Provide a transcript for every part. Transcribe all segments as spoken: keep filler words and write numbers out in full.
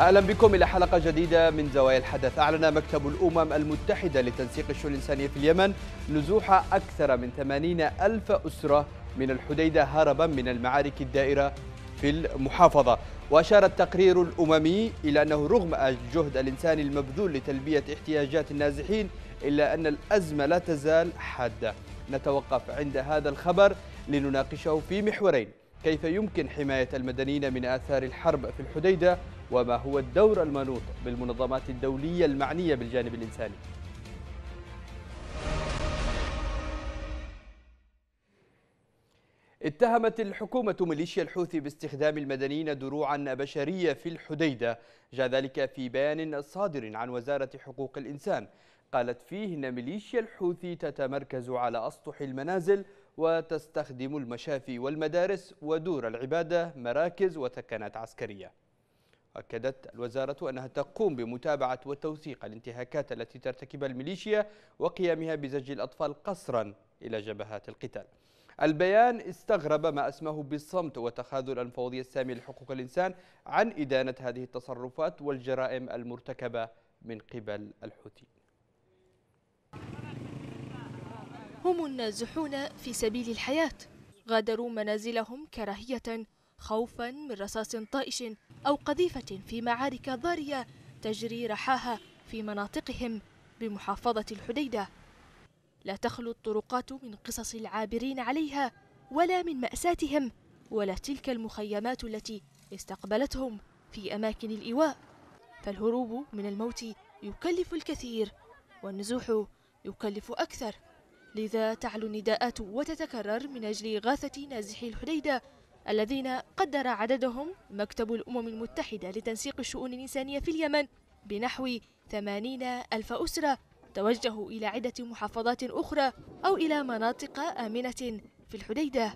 أهلا بكم إلى حلقة جديدة من زوايا الحدث. أعلن مكتب الأمم المتحدة لتنسيق الشؤون الإنسانية في اليمن نزوح أكثر من ثمانين ألف أسرة من الحديدة هربا من المعارك الدائرة في المحافظة. وأشار التقرير الأممي إلى أنه رغم الجهد الإنساني المبذول لتلبية احتياجات النازحين إلا أن الأزمة لا تزال حادة. نتوقف عند هذا الخبر لنناقشه في محورين: كيف يمكن حماية المدنيين من آثار الحرب في الحديدة؟ وما هو الدور المنوط بالمنظمات الدولية المعنية بالجانب الإنساني؟ اتهمت الحكومة ميليشيا الحوثي باستخدام المدنيين دروعا بشرية في الحديدة. جاء ذلك في بيان صادر عن وزارة حقوق الإنسان، قالت فيه إن ميليشيا الحوثي تتمركز على أسطح المنازل وتستخدم المشافي والمدارس ودور العبادة، مراكز وثكنات عسكرية. أكدت الوزارة أنها تقوم بمتابعة وتوثيق الانتهاكات التي ترتكبها الميليشيا وقيامها بزج الأطفال قسرا إلى جبهات القتال. البيان استغرب ما أسماه بالصمت وتخاذل المفوضية السامية لحقوق الإنسان عن إدانة هذه التصرفات والجرائم المرتكبة من قبل الحوثي. هم النازحون في سبيل الحياة، غادروا منازلهم كراهية خوفا من رصاص طائش أو قذيفة في معارك ضارية تجري رحاها في مناطقهم بمحافظة الحديدة. لا تخلو الطرقات من قصص العابرين عليها ولا من مأساتهم ولا تلك المخيمات التي استقبلتهم في أماكن الإيواء، فالهروب من الموت يكلف الكثير والنزوح يكلف أكثر، لذا تعلو النداءات وتتكرر من أجل إغاثة نازحي الحديدة الذين قدر عددهم مكتب الأمم المتحدة لتنسيق الشؤون الإنسانية في اليمن بنحو ثمانين ألف أسرة توجهوا إلى عدة محافظات أخرى أو إلى مناطق آمنة في الحديدة.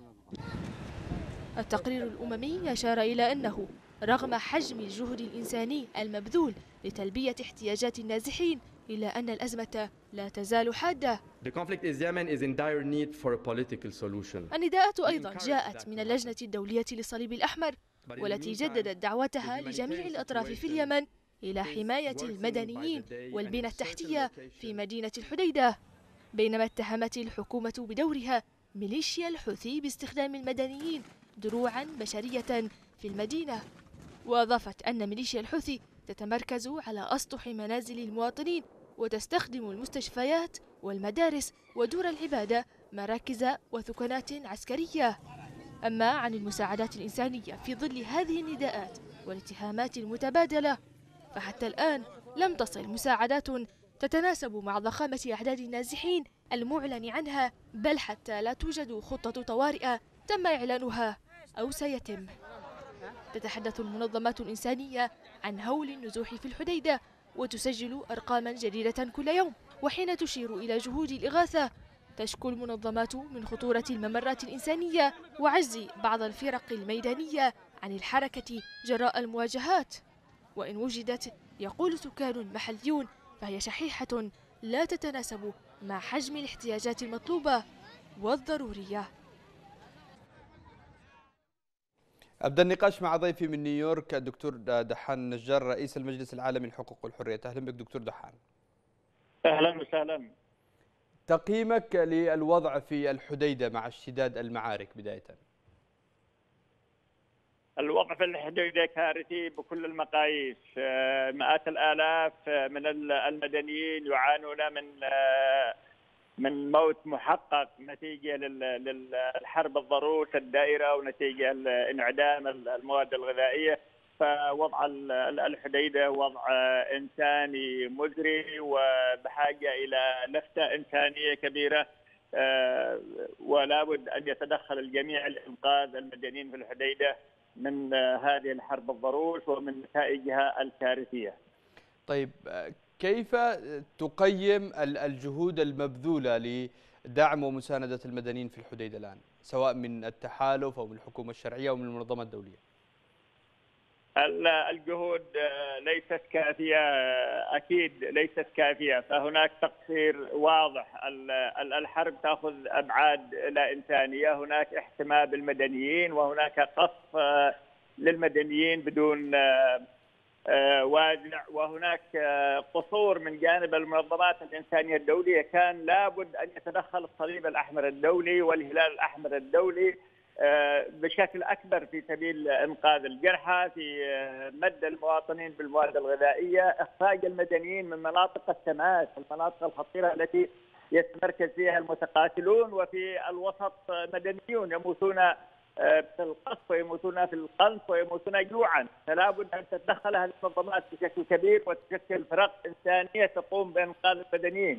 التقرير الأممي أشار إلى أنه رغم حجم الجهد الإنساني المبذول لتلبية احتياجات النازحين إلا أن الأزمة لا تزال حادة. النداءات أيضا جاءت من اللجنة الدولية للصليب الأحمر والتي جددت دعوتها لجميع الأطراف في اليمن إلى حماية المدنيين والبنى التحتية في مدينة الحديدة، بينما اتهمت الحكومة بدورها ميليشيا الحوثي باستخدام المدنيين دروعا بشرية في المدينة. وأضافت أن ميليشيا الحوثي تتمركز على أسطح منازل المواطنين وتستخدم المستشفيات والمدارس ودور العبادة، مراكز وثكنات عسكرية. أما عن المساعدات الإنسانية في ظل هذه النداءات والاتهامات المتبادلة، فحتى الآن لم تصل مساعدات تتناسب مع ضخامة أعداد النازحين المعلن عنها، بل حتى لا توجد خطة طوارئ تم إعلانها أو سيتم. تتحدث المنظمات الإنسانية عن هول النزوح في الحديدة وتسجل أرقاما جديدة كل يوم. وحين تشير إلى جهود الإغاثة، تشكو المنظمات من خطورة الممرات الإنسانية وعجز بعض الفرق الميدانية عن الحركة جراء المواجهات، وإن وجدت يقول سكان محليون فهي شحيحة لا تتناسب مع حجم الاحتياجات المطلوبة والضرورية. أبدأ النقاش مع ضيفي من نيويورك الدكتور دحان النجار، رئيس المجلس العالمي للحقوق والحريات. أهلا بك دكتور دحان. أهلا وسهلا. تقييمك للوضع في الحديدة مع اشتداد المعارك بداية. الوضع في الحديدة كارثي بكل المقاييس، مئات الآلاف من المدنيين يعانون من من موت محقق نتيجة للحرب الضروس الدائرة ونتيجة انعدام المواد الغذائية، فوضع الحديدة وضع إنساني مزري وبحاجة إلى لفتة إنسانية كبيرة، ولا بد أن يتدخل الجميع لإنقاذ المدنيين في الحديدة من هذه الحرب الضروس ومن نتائجها الكارثية. طيب، كيف تقيم الجهود المبذولة لدعم ومساندة المدنيين في الحديدة الآن، سواء من التحالف أو من الحكومة الشرعية أو من المنظمة الدولية؟ الجهود ليست كافية، أكيد ليست كافية، فهناك تقصير واضح. الحرب تأخذ أبعاد لا إنسانية، هناك احتماء بالمدنيين وهناك قصف للمدنيين بدون واجع، وهناك قصور من جانب المنظمات الإنسانية الدولية. كان لابد أن يتدخل الصليب الأحمر الدولي والهلال الأحمر الدولي بشكل أكبر في سبيل إنقاذ الجرحى، في مد المواطنين بالمواد الغذائية، إخراج المدنيين من مناطق التماس، المناطق الخطيرة التي يتمركز فيها المتقاتلون، وفي الوسط مدنيون يموتون في القصف ويموتون في القنف ويموتون جوعا. فلابد أن تتدخل هذه المنظمات بشكل كبير وتشكل فرق إنسانية تقوم بإنقاذ المدنيين.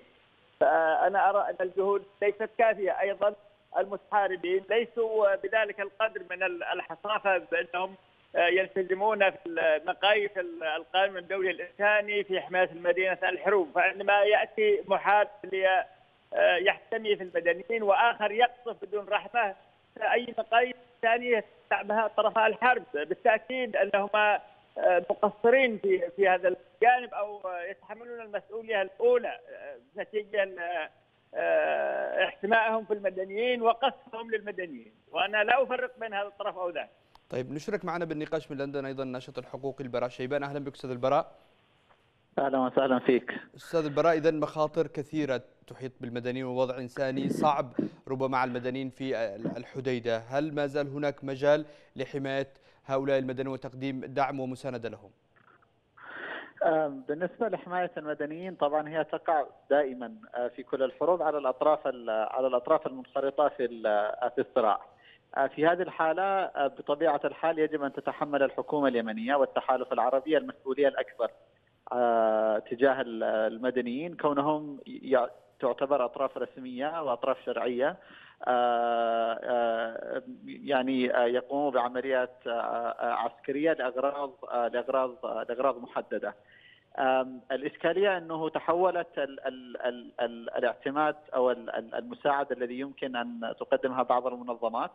فأنا أرى أن الجهود ليست كافية. أيضا المتحاربين ليسوا بذلك القدر من الحصافة بأنهم يلتزمون في مقاييس القانون الدولي الإنساني في حماية المدينة الحروب. فعندما يأتي محارب ليحتمي في المدنيين وآخر يقصف بدون رحمة، أي مقاييس ثانية تتبعها طرفا الحرب بالتأكيد أنهما مقصرين في في هذا الجانب أو يتحملون المسؤولية الأولى نتيجة احتمائهم في المدنيين وقصفهم للمدنيين، وأنا لا أفرق بين هذا الطرف أو ذاك. طيب، نشرك معنا بالنقاش من لندن أيضا الناشط الحقوقي البراء شيبان. أهلا بك أستاذ البراء. أهلا وسهلا فيك أستاذ البراء. إذا مخاطر كثيرة تحيط بالمدنيين ووضع إنساني صعب ربما مع المدنيين في الحديدة، هل ما زال هناك مجال لحماية هؤلاء المدنيين وتقديم دعم ومساندة لهم؟ بالنسبة لحماية المدنيين طبعا هي تقع دائما في كل الحروب على الأطراف على الأطراف المنخرطة في في الصراع. في هذه الحالة بطبيعة الحال يجب أن تتحمل الحكومة اليمنية والتحالف العربي المسؤولية الأكبر تجاه المدنيين، كونهم تعتبر أطراف رسمية وأطراف شرعية يعني يقوموا بعمليات عسكرية لأغراض لأغراض لأغراض محددة. الإشكالية أنه تحولت ال ال ال ال الاعتماد أو المساعدة الذي يمكن أن تقدمها بعض المنظمات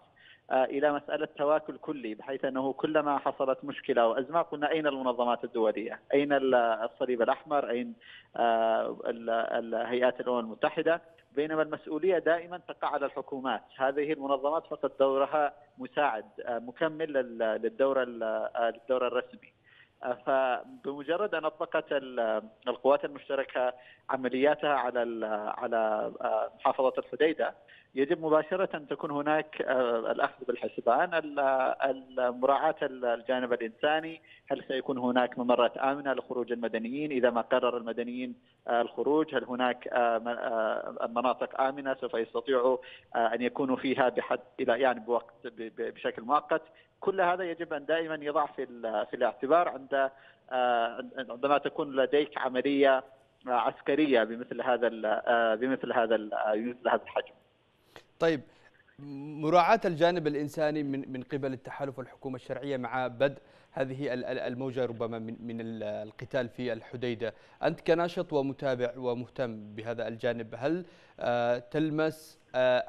إلى مسألة تواكل كلي، بحيث أنه كلما حصلت مشكلة أو أزمة قلنا أين المنظمات الدولية؟ أين الصليب الأحمر؟ أين هيئات الأمم المتحدة؟ بينما المسؤولية دائما تقع على الحكومات. هذه المنظمات فقط دورها مساعد مكمل للدور للدور الرسمي. فبمجرد ان اطلقت القوات المشتركه عملياتها على على محافظه الحديده، يجب مباشره ان تكون هناك الاخذ بالحسبان، مراعاه الجانب الانساني، هل سيكون هناك ممرات امنه لخروج المدنيين اذا ما قرر المدنيين الخروج؟ هل هناك مناطق امنه سوف يستطيعوا ان يكونوا فيها بحد الى يعني بوقت بشكل مؤقت؟ كل هذا يجب أن دائما يضع في في الاعتبار عند عندما تكون لديك عملية عسكرية بمثل هذا بمثل هذا بمثل هذا الحجم. طيب، مراعاة الجانب الإنساني من من قبل التحالف والحكومة الشرعية مع بدء هذه الموجة ربما من من القتال في الحديدة، أنت كناشط ومتابع ومهتم بهذا الجانب، هل تلمس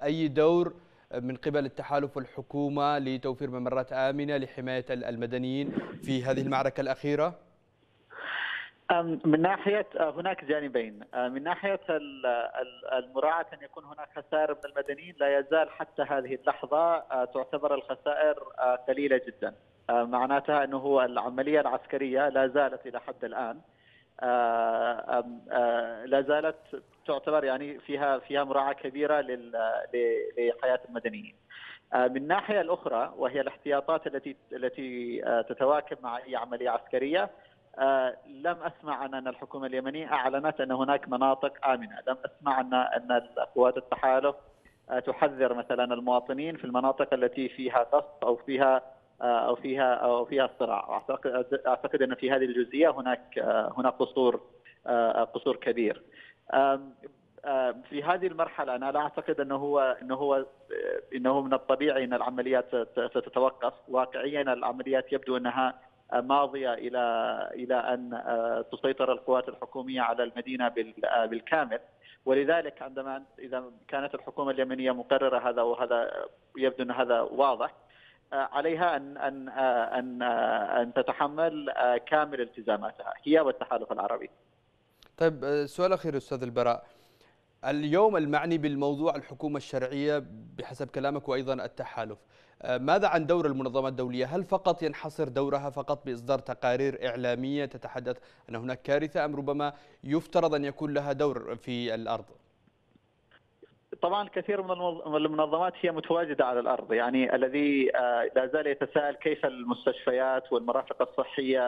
أي دور من قبل التحالف والحكومة لتوفير ممرات آمنة لحماية المدنيين في هذه المعركة الأخيرة؟ من ناحية هناك جانبين، من ناحية المراعاة أن يكون هناك خسائر من المدنيين، لا يزال حتى هذه اللحظة تعتبر الخسائر قليلة جدا، معناتها أنه العملية العسكرية لا زالت إلى حد الآن لا زالت تعتبر يعني فيها فيها مراعاة كبيرة لحياة المدنيين. من ناحية الأخرى وهي الاحتياطات التي التي تتواكب مع أي عملية عسكرية، لم أسمع أن الحكومة اليمنية أعلنت أن هناك مناطق آمنة، لم أسمع أن أن قوات التحالف تحذر مثلا المواطنين في المناطق التي فيها قصف أو فيها أو فيها أو فيها صراع. أعتقد أعتقد أن في هذه الجزئية هناك هناك قصور قصور كبير. في هذه المرحلة أنا لا أعتقد أنه هو أنه هو أنه من الطبيعي أن العمليات ستتوقف. واقعيا العمليات يبدو أنها ماضية إلى إلى أن تسيطر القوات الحكومية على المدينة بالكامل، ولذلك عندما إذا كانت الحكومة اليمنية مقررة هذا وهذا يبدو أن هذا واضح، عليها أن أن أن أن تتحمل كامل التزاماتها هي والتحالف العربي. طيب، سؤال أخير أستاذ البراء، اليوم المعني بالموضوع الحكومة الشرعية بحسب كلامك وأيضا التحالف، ماذا عن دور المنظمات الدولية؟ هل فقط ينحصر دورها فقط بإصدار تقارير إعلامية تتحدث أن هناك كارثة أم ربما يفترض أن يكون لها دور في الأرض؟ طبعا كثير من المنظمات هي متواجدة على الأرض، يعني الذي لا زال يتساءل كيف المستشفيات والمرافق الصحية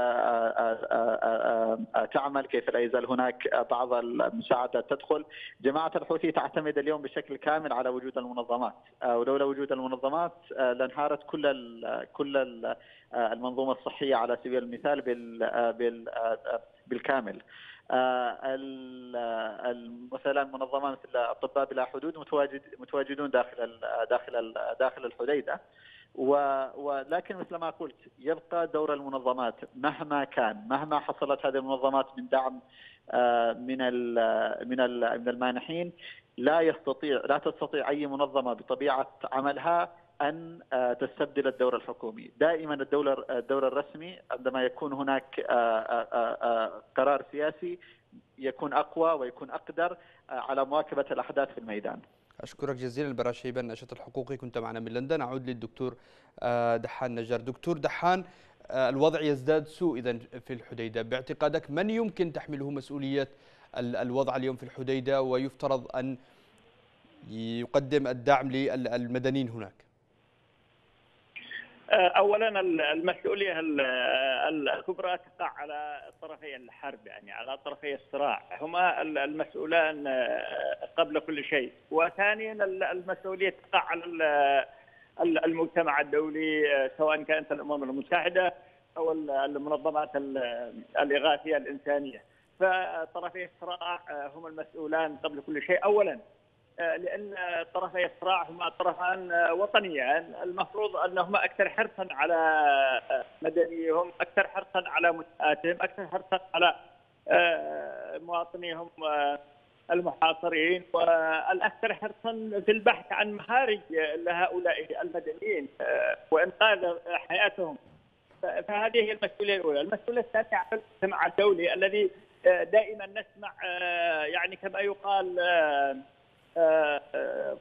تعمل، كيف لا يزال هناك بعض المساعدة تدخل. جماعة الحوثي تعتمد اليوم بشكل كامل على وجود المنظمات، ولولا وجود المنظمات لانهارت كل ال كل ال المنظومة الصحية على سبيل المثال بال بال بالكامل. مثلا منظمه مثل الأطباء بلا حدود متواجد متواجدون داخل داخل داخل الحديدة، ولكن مثل ما قلت يبقى دور المنظمات مهما كان، مهما حصلت هذه المنظمات من دعم من من من المانحين، لا يستطيع لا تستطيع اي منظمه بطبيعه عملها أن تستبدل الدور الحكومي. دائما الدور الدور الرسمي عندما يكون هناك قرار سياسي يكون أقوى ويكون أقدر على مواكبة الأحداث في الميدان. أشكرك جزيلا البراء شيبان الناشط الحقوقي، كنت معنا من لندن. أعود للدكتور دحان النجار. دكتور دحان، الوضع يزداد سوء إذن في الحديدة، باعتقادك من يمكن تحمله مسؤولية الوضع اليوم في الحديدة ويفترض أن يقدم الدعم للمدنيين هناك؟ اولا المسؤوليه الكبرى تقع على طرفي الحرب، يعني على طرفي الصراع، هما المسؤولان قبل كل شيء. وثانيا المسؤوليه تقع على المجتمع الدولي، سواء كانت الامم المتحده او المنظمات الاغاثيه الانسانيه، فطرفي الصراع هم المسؤولان قبل كل شيء. اولا لأن طرفي الصراع هما طرفان وطنيان، المفروض أنهما أكثر حرصا على مدنيهم، أكثر حرصا على منشآتهم، أكثر حرصا على مواطنيهم المحاصرين، والأكثر حرصا في البحث عن مخارج لهؤلاء المدنيين وإنقاذ حياتهم. فهذه هي المسؤولية الأولى. المسؤولية الثانية على المجتمع الدولي الذي دائما نسمع يعني كما يقال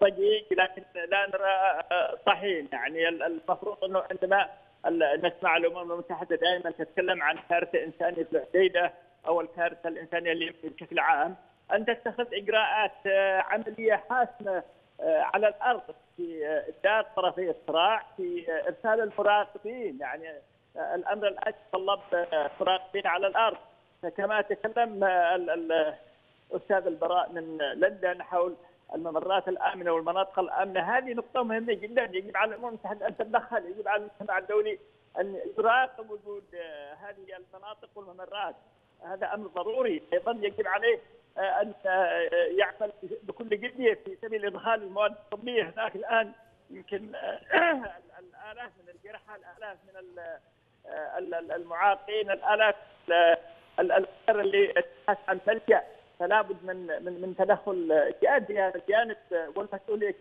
ضجيج لكن لا نرى طحين. يعني المفروض انه عندما نسمع الامم المتحده دائما تتكلم عن كارثه انسانيه في الحديده او الكارثه الانسانيه اللي بشكل عام، ان تتخذ اجراءات عمليه حاسمه على الارض في اداره طرفي الصراع، في ارسال المراقبين. يعني الامر الان يتطلب مراقبين على الارض، فكما تكلم الاستاذ البراء من لندن حول الممرات الامنه والمناطق الامنه، هذه نقطه مهمه جدا. يجب على الامم المتحده ان تتدخل، يجب على المجتمع الدولي ان يراقب وجود هذه المناطق والممرات، هذا امر ضروري. ايضا يجب عليه ان يعمل بكل جديه في سبيل ادخال المواد الطبيه هناك. الان يمكن الالاف من الجرحى، الالاف من المعاقين، الالاف الاسر اللي تبحث عن تلجا، فلا بد من من من تدخل جاد في هذا الجانب، والمسؤوليه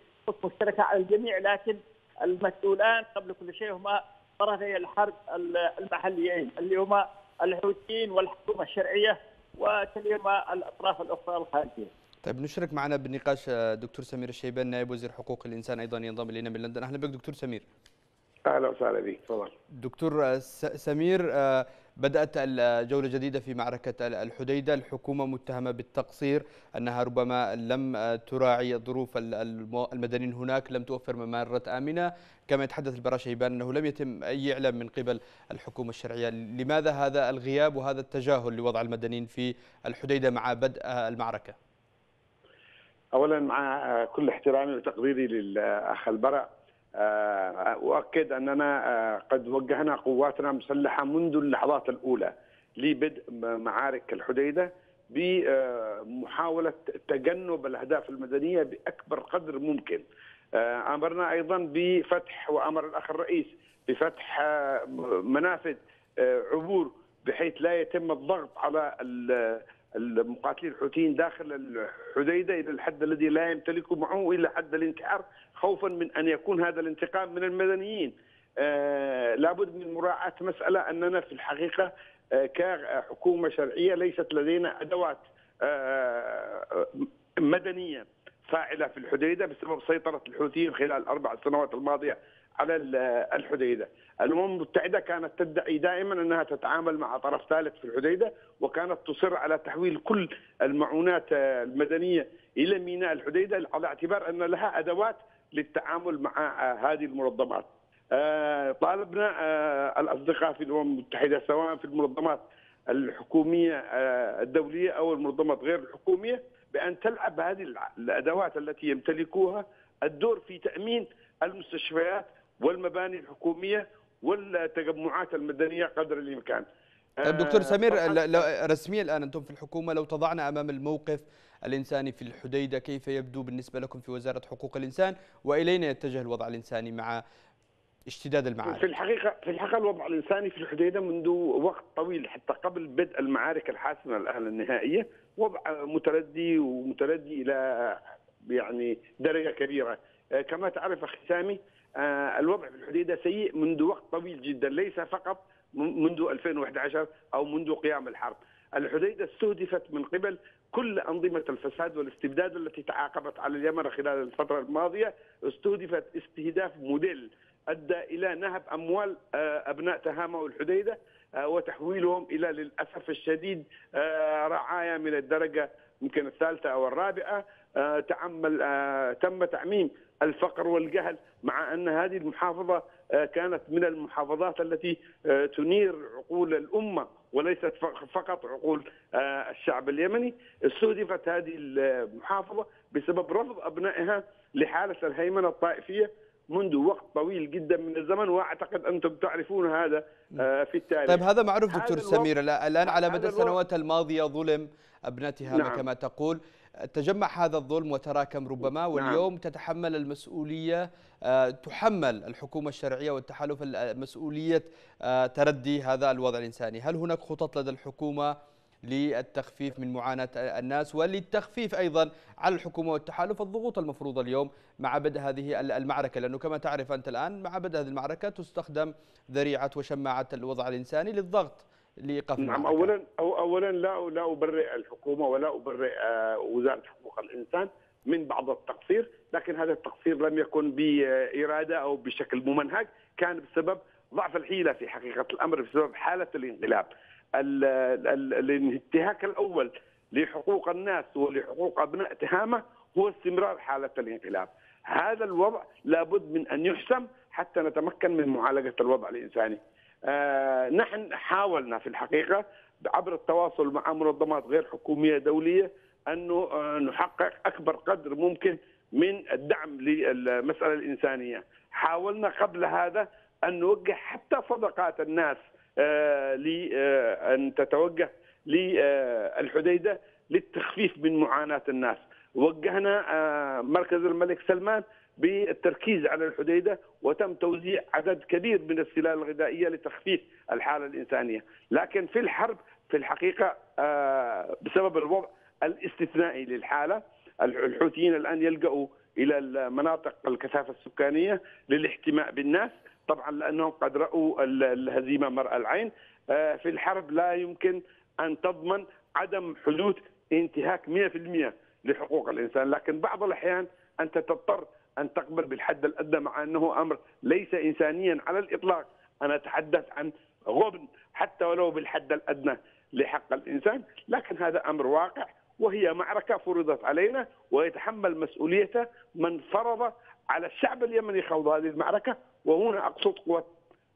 مشتركه على الجميع. لكن المسؤولان قبل كل شيء هما طرفي الحرب المحليين اللي هما الحوثيين والحكومه الشرعيه، وكلهما الاطراف الاخرى الخارجيه. طيب نشرك معنا بالنقاش دكتور سمير الشيبان، نائب وزير حقوق الانسان، ايضا ينضم الينا من لندن. اهلا بك دكتور سمير. اهلا وسهلا بك. تفضل. دكتور سمير، بدأت جولة جديدة في معركة الحديدة، الحكومة متهمة بالتقصير، أنها ربما لم تراعي ظروف المدنيين هناك، لم توفر ممرات آمنة، كما يتحدث البراء شيبان أنه لم يتم أي إعلام من قبل الحكومة الشرعية. لماذا هذا الغياب وهذا التجاهل لوضع المدنيين في الحديدة مع بدء المعركة؟ أولا مع كل احترامي وتقديري للأخ البراء، أؤكد أننا قد وجهنا قواتنا المسلحة منذ اللحظات الأولى لبدء معارك الحديدة بمحاولة تجنب الأهداف المدنية بأكبر قدر ممكن. أمرنا أيضا بفتح، وأمر الأخ الرئيس بفتح منافذ عبور بحيث لا يتم الضغط على المقاتلين الحوثيين داخل الحديدة إلى الحد الذي لا يمتلكوا معه إلى حد الانتحار، خوفا من أن يكون هذا الانتقام من المدنيين. آه لابد من مراعاة مسألة أننا في الحقيقة آه كحكومة شرعية ليست لدينا أدوات آه مدنية فاعلة في الحديدة بسبب سيطرة الحوثيين خلال الأربع سنوات الماضية على الحديدة. الأمم المتحدة كانت تدعي دائما أنها تتعامل مع طرف ثالث في الحديدة، وكانت تصر على تحويل كل المعونات المدنية إلى ميناء الحديدة على اعتبار أن لها أدوات للتعامل مع هذه المنظمات. طالبنا الأصدقاء في الأمم المتحدة سواء في المنظمات الحكومية الدولية أو المنظمات غير الحكومية بأن تلعب هذه الأدوات التي يمتلكوها الدور في تأمين المستشفيات والمباني الحكومية والتجمعات المدنية قدر الإمكان. الدكتور سمير، رسميا الآن أنتم في الحكومة، لو تضعنا أمام الموقف الإنساني في الحديدة كيف يبدو بالنسبة لكم في وزارة حقوق الإنسان، وإلينا يتجه الوضع الإنساني مع اشتداد المعارك؟ في الحقيقة في الحقيقة الوضع الإنساني في الحديدة منذ وقت طويل حتى قبل بدء المعارك الحاسمة الآن النهائية وضع متردي ومتردي إلى يعني درجة كبيرة. كما تعرف أخي سامي الوضع في الحديدة سيء منذ وقت طويل جدا، ليس فقط منذ ألفين وأحد عشر أو منذ قيام الحرب. الحديدة استهدفت من قبل كل أنظمة الفساد والاستبداد التي تعاقبت على اليمن خلال الفترة الماضية، استهدفت استهداف موديل أدى إلى نهب أموال أبناء تهامة والحديدة وتحويلهم إلى للأسف الشديد رعايا من الدرجة يمكن الثالثة أو الرابعة. تعمل تم تعميم الفقر والجهل، مع أن هذه المحافظة كانت من المحافظات التي تنير عقول الأمة وليست فقط عقول الشعب اليمني. استهدفت هذه المحافظة بسبب رفض أبنائها لحالة الهيمنة الطائفية منذ وقت طويل جدا من الزمن، واعتقد انتم تعرفون هذا في التاريخ. طيب هذا معروف دكتور سمير، الان على مدى السنوات الماضيه ظلم ابناء تهامة، نعم. كما تقول تجمع هذا الظلم وتراكم ربما، واليوم نعم. تتحمل المسؤوليه تحمل الحكومه الشرعيه والتحالف مسؤوليه تردي هذا الوضع الانساني. هل هناك خطط لدى الحكومه للتخفيف من معاناة الناس وللتخفيف أيضا على الحكومة والتحالف الضغوط المفروضة اليوم مع بدء هذه المعركة؟ لأنه كما تعرف أنت الآن مع بدء هذه المعركة تستخدم ذريعة وشماعة الوضع الإنساني للضغط لإيقاف المعركة. نعم، أولا أو أولا لا لا أبرئ الحكومة ولا أبرئ وزارة حقوق الإنسان من بعض التقصير، لكن هذا التقصير لم يكن بإرادة أو بشكل ممنهج، كان بسبب ضعف الحيلة في حقيقة الأمر بسبب حالة الانقلاب. الانتهاك الأول لحقوق الناس ولحقوق أبناء تهامة هو استمرار حالة الانقلاب. هذا الوضع لابد من أن يحسم حتى نتمكن من معالجة الوضع الإنساني. نحن حاولنا في الحقيقة عبر التواصل مع منظمات غير حكومية دولية أنه نحقق أكبر قدر ممكن من الدعم للمسألة الإنسانية. حاولنا قبل هذا أن نوجه حتى صدقات الناس لأن تتوجه للحديدة للتخفيف من معاناة الناس. وجهنا مركز الملك سلمان بالتركيز على الحديدة، وتم توزيع عدد كبير من السلال الغذائية لتخفيف الحالة الإنسانية. لكن في الحرب في الحقيقة بسبب الوضع الاستثنائي للحالة الحوثيين الآن يلجأوا إلى المناطق الكثافة السكانية للاحتماء بالناس، طبعا لأنهم قد رأوا الهزيمة مرأى العين. في الحرب لا يمكن أن تضمن عدم حدوث انتهاك مئة بالمئة لحقوق الإنسان، لكن بعض الأحيان أنت تضطر أن تقبل بالحد الأدنى مع أنه أمر ليس إنسانيا على الإطلاق. أنا أتحدث عن غبن حتى ولو بالحد الأدنى لحق الإنسان، لكن هذا أمر واقع وهي معركة فرضت علينا ويتحمل مسؤوليتها من فرض على الشعب اليمني خوض هذه المعركة. وهنا أقصد قوة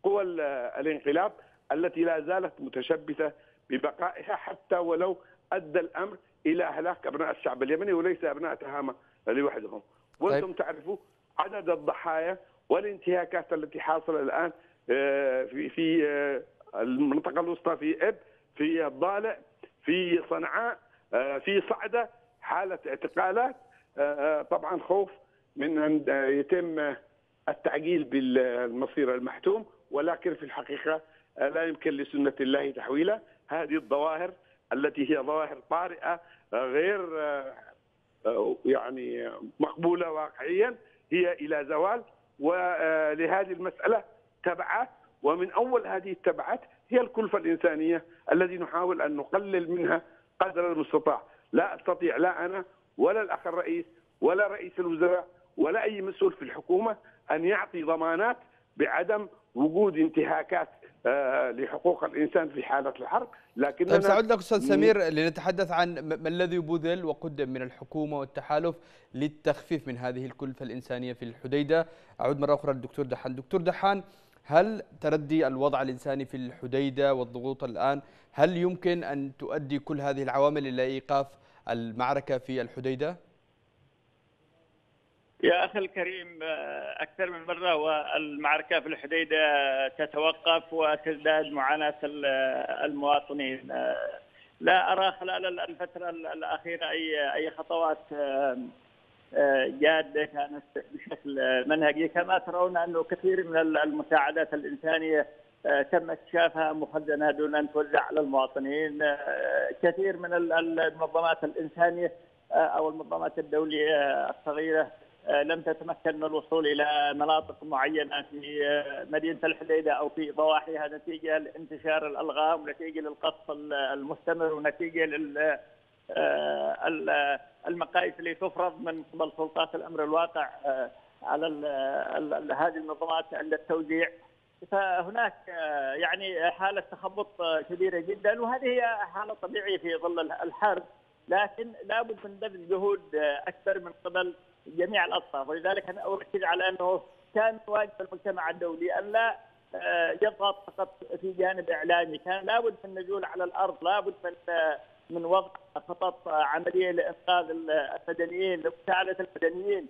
قوى الانقلاب التي لا زالت متشبثة ببقائها حتى ولو أدى الأمر إلى هلاك أبناء الشعب اليمني وليس أبناء تهامة لوحدهم. وأنتم تعرفوا عدد الضحايا والانتهاكات التي حاصلة الآن في في المنطقة الوسطى، في إب، في الضالع، في صنعاء، في صعدة، حالة اعتقالات. طبعا خوف من أن يتم التعجيل بالمصير المحتوم، ولكن في الحقيقة لا يمكن لسنة الله تحويلها. هذه الظواهر التي هي ظواهر طارئة غير يعني مقبولة واقعيا هي إلى زوال، ولهذه المسألة تبعات، ومن أول هذه التبعات هي الكلفة الإنسانية التي نحاول أن نقلل منها قدر المستطاع. لا أستطيع لا أنا ولا الأخ الرئيس ولا رئيس الوزراء ولا أي مسؤول في الحكومة أن يعطي ضمانات بعدم وجود انتهاكات لحقوق الإنسان في حالة الحرب. لكننا طيب سأعود لك أستاذ سمير لنتحدث عن ما الذي بذل وقدم من الحكومة والتحالف للتخفيف من هذه الكلفة الإنسانية في الحديدة. أعود مرة أخرى للدكتور دحان. دكتور دحان، هل تردي الوضع الإنساني في الحديدة والضغوط الآن هل يمكن أن تؤدي كل هذه العوامل إلى إيقاف المعركة في الحديدة؟ يا أخي الكريم، أكثر من مرة والمعركة في الحديدة تتوقف وتزداد معاناة المواطنين. لا أرى خلال الفترة الأخيرة أي أي خطوات جادة كانت بشكل منهجي. كما ترون أنه كثير من المساعدات الإنسانية تم اكتشافها مخزنة دون أن توزع على المواطنين. كثير من المنظمات الإنسانية أو المنظمات الدولية الصغيرة لم تتمكن من الوصول إلى مناطق معينة في مدينة الحديدة أو في ضواحيها نتيجة لانتشار الألغام ونتيجة للقصف المستمر ونتيجة لل المقاييس اللي تفرض من قبل سلطات الأمر الواقع على هذه المنظمات عند التوزيع. فهناك يعني حالة تخبط كبيرة جدا، وهذه هي حالة طبيعية في ظل الحرب، لكن لابد من بذل جهود أكثر من قبل جميع الأطراف. ولذلك أنا أركز على أنه كان واجب المجتمع الدولي أن لا يضغط فقط في جانب إعلامي، كان لابد من النزول على الأرض، لابد من من وضع خطط عمليه لانقاذ المدنيين، لمساعده المدنيين.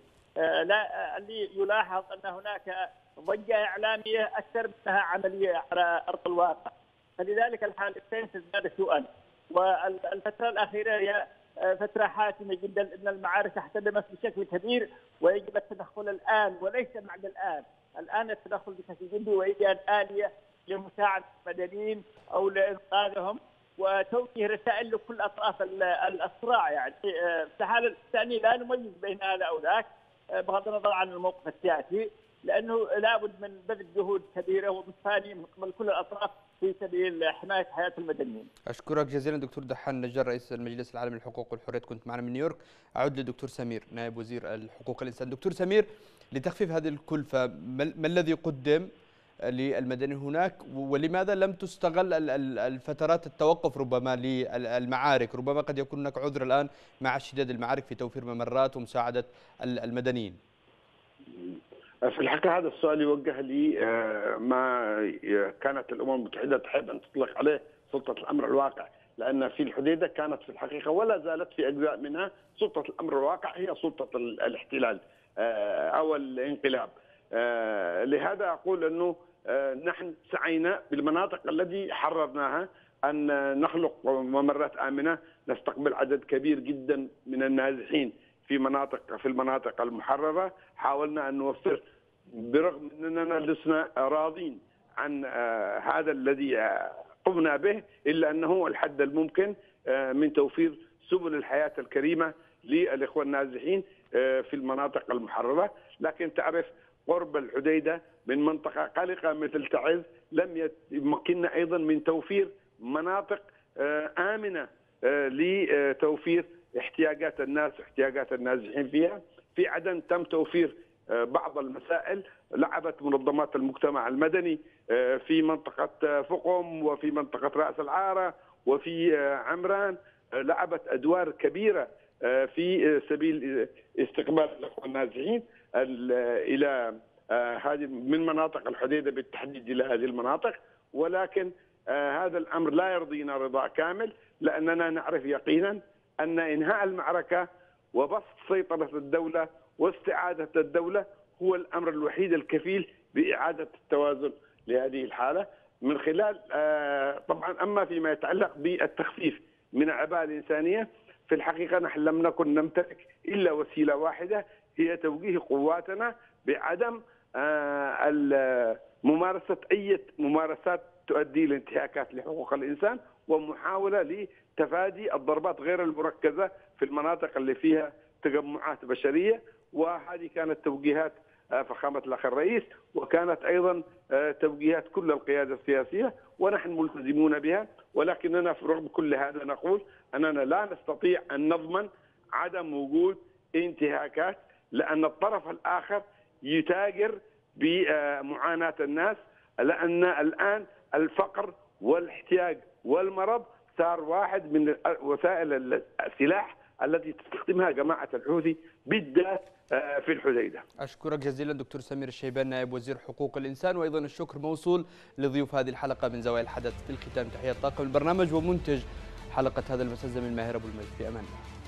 لا اللي يلاحظ ان هناك ضجه اعلاميه اكثر منها عمليه على ارض الواقع. فلذلك الحالتين تزداد سوءا، والفتره الاخيره هي فتره حاسمه جدا ان المعارك احتدمت بشكل كبير، ويجب التدخل الان وليس بعد الان. الان التدخل بشكل جدي وايجاد اليه لمساعده المدنيين او لانقاذهم وتوجيه رسائل لكل اطراف الصراع. يعني في الحاله الثانيه لا نميز بين هذا او ذاك بغض النظر عن الموقف السياسي، لانه لابد من بذل جهود كبيره ومتفانيه من قبل كل الاطراف في سبيل حمايه حياه المدنيين. اشكرك جزيلا دكتور دحان النجار، رئيس المجلس العالمي للحقوق والحريات، كنت معنا من نيويورك. اعود للدكتور سمير نائب وزير الحقوق الانسان. دكتور سمير، لتخفيف هذه الكلفه ما الذي قدم للمدني هناك، ولماذا لم تستغل الفترات التوقف ربما للمعارك؟ ربما قد يكون هناك عذر الآن مع اشتداد المعارك في توفير ممرات ومساعدة المدنيين. في الحقيقة هذا السؤال يوجه لي ما كانت الأمم المتحدة تحب أن تطلق عليه سلطة الأمر الواقع، لأن في الحديدة كانت في الحقيقة ولا زالت في أجزاء منها سلطة الأمر الواقع هي سلطة الاحتلال أو الانقلاب. لهذا أقول أنه نحن سعينا بالمناطق التي حررناها أن نخلق ممرات آمنة، نستقبل عدد كبير جدا من النازحين في مناطق في المناطق المحررة. حاولنا أن نوفر برغم أننا لسنا راضين عن هذا الذي قمنا به، إلا أنه الحد الممكن من توفير سبل الحياة الكريمة للإخوة النازحين في المناطق المحررة. لكن تعرف قرب الحديدة من منطقة قلقة مثل تعز لم يمكننا أيضا من توفير مناطق آمنة لتوفير احتياجات الناس احتياجات النازحين فيها. في عدن تم توفير بعض المسائل، لعبت منظمات المجتمع المدني في منطقة فقم وفي منطقة رأس العارة وفي عمران، لعبت أدوار كبيرة في سبيل استقبال الأخوة النازحين إلى هذه من مناطق الحديدة بالتحديد إلى هذه المناطق. ولكن هذا الأمر لا يرضينا رضا كامل، لأننا نعرف يقينا أن إنهاء المعركة وبسط سيطرة الدولة واستعادة الدولة هو الأمر الوحيد الكفيل بإعادة التوازن لهذه الحالة. من خلال طبعا أما فيما يتعلق بالتخفيف من العباءة الإنسانية، في الحقيقة نحن لم نكن نمتلك إلا وسيلة واحدة، هي توجيه قواتنا بعدم ممارسة أي ممارسات تؤدي لانتهاكات لحقوق الإنسان، ومحاولة لتفادي الضربات غير المركزة في المناطق اللي فيها تجمعات بشرية. وهذه كانت توجيهات فخامة الأخ الرئيس، وكانت أيضا توجيهات كل القيادة السياسية ونحن ملتزمون بها. ولكننا في رغم كل هذا نقول أننا لا نستطيع أن نضمن عدم وجود انتهاكات، لأن الطرف الآخر يتاجر بمعاناة الناس، لأن الآن الفقر والاحتياج والمرض صار واحد من وسائل السلاح التي تستخدمها جماعة الحوثي بالذات في الحديدة. أشكرك جزيلا دكتور سمير الشيبان نائب وزير حقوق الإنسان، وأيضا الشكر موصول لضيوف هذه الحلقة من زوايا الحدث. في الختام تحية طاقم البرنامج ومنتج حلقة هذا المسلسل من ماهر أبو المجد، في أمان الله.